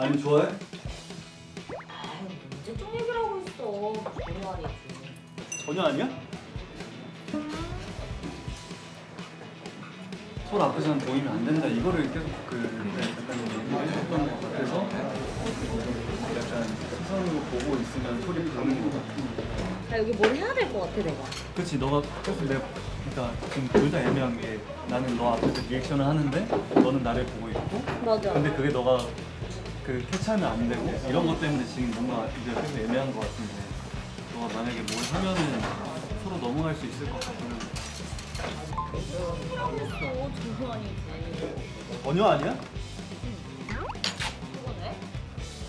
아니 좋아해? 아유 언제쯤 얘기를 하고 있어. 그런 말이지. 전혀 아니야? 서로 앞에서는 보이면 안 된다 이거를 계속 약간 얘기했던 것 같아서 약간 시선으로 보고 있으면 소리 가는 것 같고. 나 여기 뭘 해야 될 것 같아 내가. 그치 너가 계속 내가 그러니까 지금 둘 다 애매한 게 나는 너 앞에서 리액션을 하는데 너는 나를 보고 있고. 맞아. 근데 그게 너가 그 캐치하면 안 되고 이런 것 때문에 지금 뭔가 이제 계속 애매한 것 같은데 너가 만약에 뭘 하면은 서로 넘어갈 수 있을 것 같으면. 그랬어 전혀 아니지. 전혀 아니야? 그거네?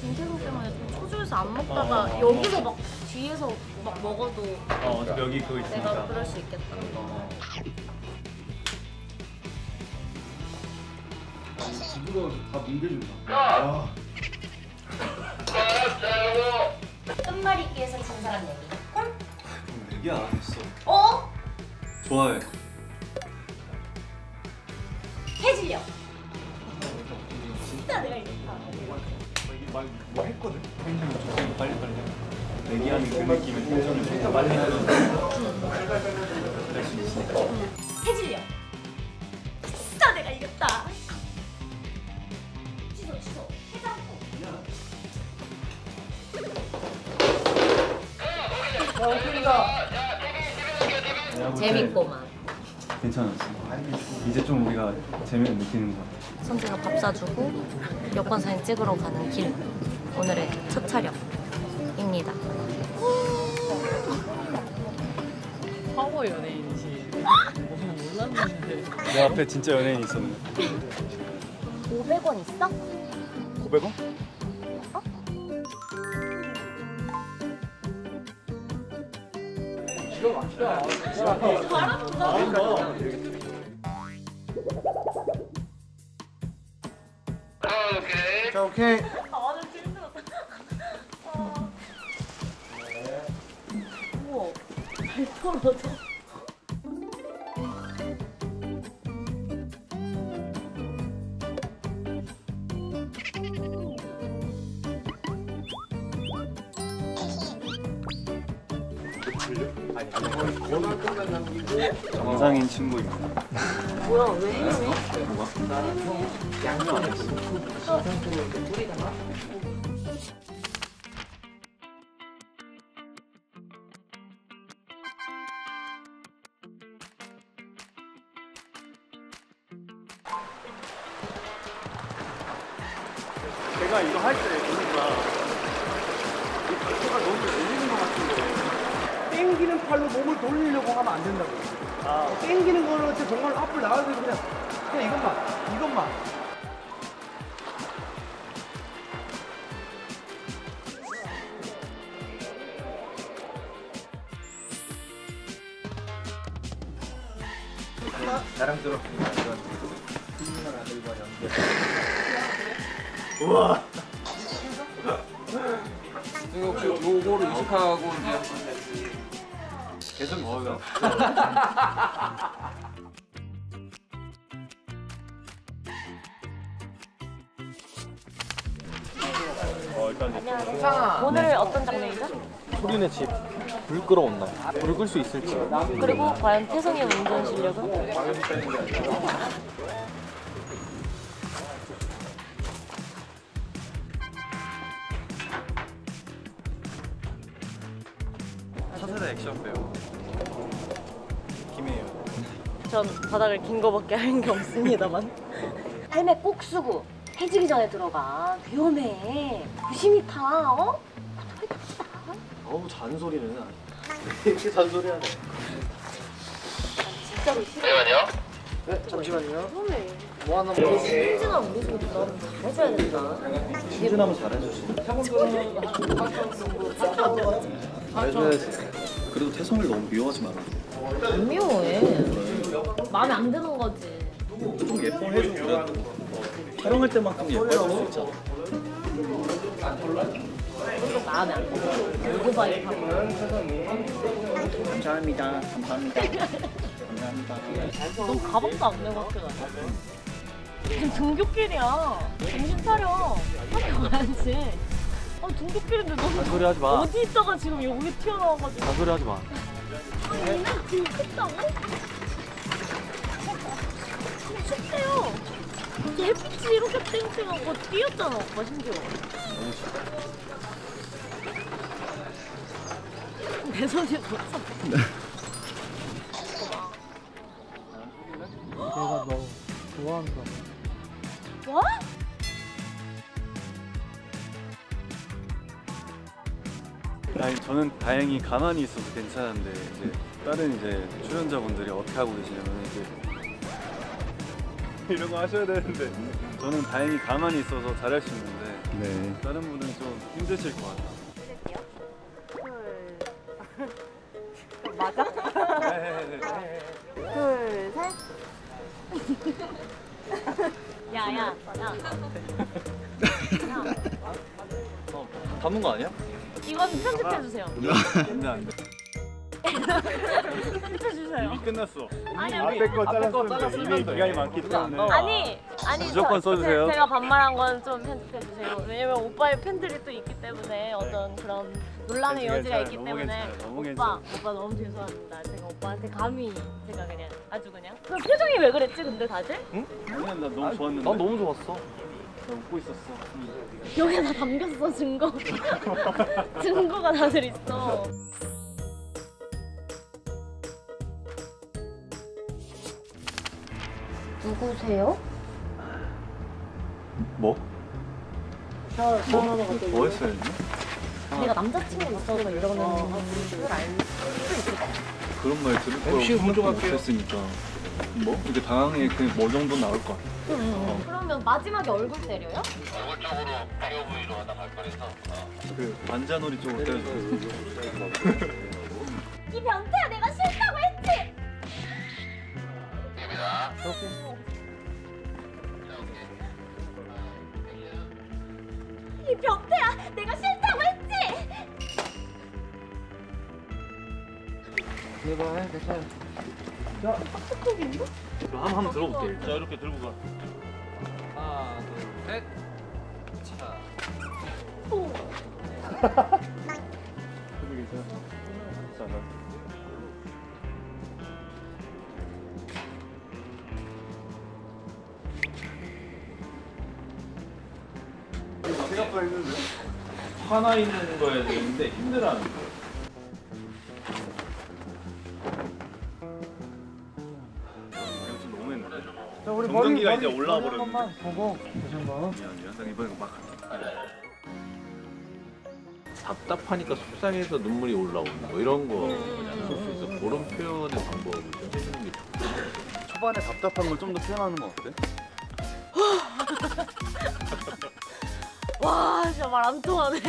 김태호 때문에 초주에서 안 먹다가 여기서 막 뒤에서 막 먹어도 어차피 여기 그거 있으니까 내가 그럴 수 있겠다. 지구가 다 민대준다. 야! 끝말잇기에서 진 사람 얘기. 콜? 얘기 안 했어. 어? 좋아해. 해질려. 진짜 내가 이겼다. 뭐 했거든? 펜션을 빨리빨리 내기하는 그 느낌의 펜션을 진짜 많이 하는 날씨 있으니까. 해질려. 진짜 내가 이겼다. 취소. 해장국. 야, 웃긴다. 재밌고만. 괜찮았어. 이제 좀 우리가 재미를 느끼는 것 같아. 선재가 밥 사주고 여권 사진 찍으러 가는 길. 오늘의 첫 촬영입니다. 파워 연예인이지. 몰랐는데. 내 앞에 진짜 연예인이 있었네. 500원 있어? 500원? 어? 이거 맞다. 잘한다. 오케이. 자, 오케이. 아, 나 힘들었다. 우와. 발 떨어져. 정상인 친구입니다. 뭐야 왜 해요? 양념 안 했어. 우리다가 제가 이거 할 때 보니까 이 발표가 너무 열리는 것 같은데. 땡기는 팔로 몸을 돌리려고 하면 안 된다고. 아. 땡기는 걸로 정말 앞을 나가야 되는데 그냥 이것만. 자랑스럽습니다. 이런 훌륭한 아들과 연결. 우와. 이거 혹시 요거를 의식하고 이제 계속 있었어. 안녕하세요. 오늘 어떤 장면이죠? 소린의 집. 불 끌어온다. 불 끌 수 있을지. 그리고 과연 태성의 운전 실력은? 차세대 액션 배우 김혜연. 전 바닥을 긴 거밖에 한 게 없습니다만. 할매 꼭 쓰고 해지기 전에 들어가. 위험해. 조심히 타. 어? 어우 잔소리는 아니야. 왜 이렇게 잔소리하네. 진짜로 싫어. 잠시만요. 네 잠시만요. 뭐 하나 먹어. 신진아 우리 집에 나름 잘해줘야 된다. 신진아면 잘해주지. 그래도 태성을 너무 미워하지 마라. 안 미워해. 마음에 안 드는 거지. 좀 예뻐해줘. 그래도 촬영할 때만큼 예뻐해줄 수 있잖아. 그래도 마음에 안 들어. 얼굴 봐 이렇게 하고. 감사합니다. 감사합니다. 감사합니다. 넌 가방도 안 내고 학교 다녀. 지금 등굣길이야. 정신 차려. 학교 가야지. 아, 등굣길인데 너무 소리 하지 마. 어디 있다가 지금 여기 튀어나와가지고. 소리 하지 마. 아니, 이날 지금 춥다고? 춥대요. 햇빛이 이렇게 땡땡한 거 뛰었잖아, 오빠 심지어. 너무 춥다. 내 손이 벌써. 내가 너 좋아한다. 뭐? 아니, 저는 다행히 가만히 있어서 괜찮은데 이제 다른 이제 출연자분들이 어떻게 하고 계시냐면 이제 이런 거 하셔야 되는데 저는 다행히 가만히 있어서 잘할 수 있는데 네. 다른 분은 좀 힘드실 것 같아요. 둘 맞아? 둘 셋. 야야야. 담은 거 아니야? 이건 편집해주세요. 편집해주세요. 이미 끝났어. 앞에 거 잘랐으면 이미 기간이 많기 때문에. 아니 무조건 써주세요. 제가 반말한 건 좀 편집해주세요. 왜냐면 오빠의 팬들이 또 있기 때문에 어떤 그런 논란의 여지가 있기 때문에. 오빠 너무 죄송합니다. 제가 오빠한테 감히 제가 그냥 아주 그냥. 그럼 표정이 왜 그랬지 근데 다들? 응? 나 너무 좋았는데. 난 너무 좋았어. 웃고 있었어. 여기에 다 담겼어, 증거. 증거가 다들 있어. 누구세요? 뭐? 뭐 했어요? 내가 남자친구 있어서 이러는 걸 알 수 있을까? 그런 말 들을 거라고 생각도 못했으니까 뭐? 이렇게 당황해 그냥 뭐 정도 나올 것 같아. 그러면 마지막에 얼굴 때려요? 얼굴 쪽으로 비어 보이로 하다 갈 거라서 그 반자놀이 쪽으로 때려서 이 변태야 내가 싫다고 했지? 됩니다. 이 변태야 내가 싫다고 했지? 내가 해 괜찮아. 야, 빡빡거리는데? 한번 들어볼게. 자, 이렇게 들고 가. 하나, 둘, 셋. 차. 오. 근데 괜찮아. 자, 나. 생각보다 힘든데? 화나 있는 거야 되는데 힘들어하는 거야. 정전기가 이제 올라와 버렸는데 한 번만 보고 다시 한번 미안 이번에 막 답답하니까 속상해서 눈물이 올라오는 거 이런 거 그래서 그런 표현의 방법을 좀 해주는 게 좋고 초반에 답답한 걸 좀 더 표현하는 건 어때? 와 진짜 말 안 통하네.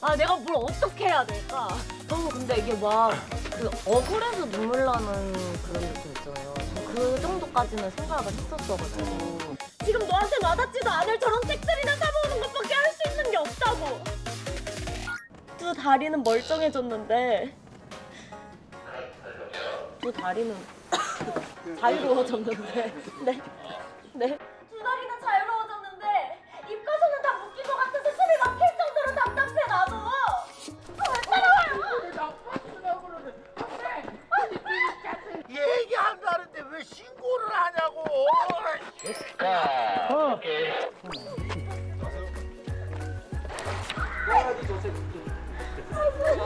아 내가 뭘 어떻게 해야 될까? 너무 근데 이게 막 그 억울해서 눈물 나는 그런 느낌 있잖아요. 그 정도까지는 생각을 했었어가지고 지금 너한테 와닿지도 않을 저런 책들이나 사먹는 것밖에 할 수 있는 게 없다고. 두 다리는 멀쩡해졌는데 두 다리는 자유로워졌는데 네. 두 다리는 자유로워졌는데 입가서는 다 묶인 것 같아서 숨이 막힐 정도로 답답해 나도. 왜 따라와요? 얘기한다는데 왜 신고를 하냐고. 됐다.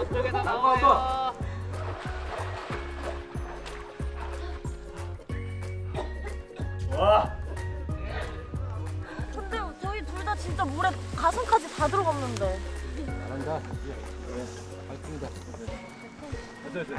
저쪽에다 나와요. 와. 근데 저희 둘 다 진짜 물에 가슴까지 다 들어갔는데. 잘한다. 화이팅이다. 됐어.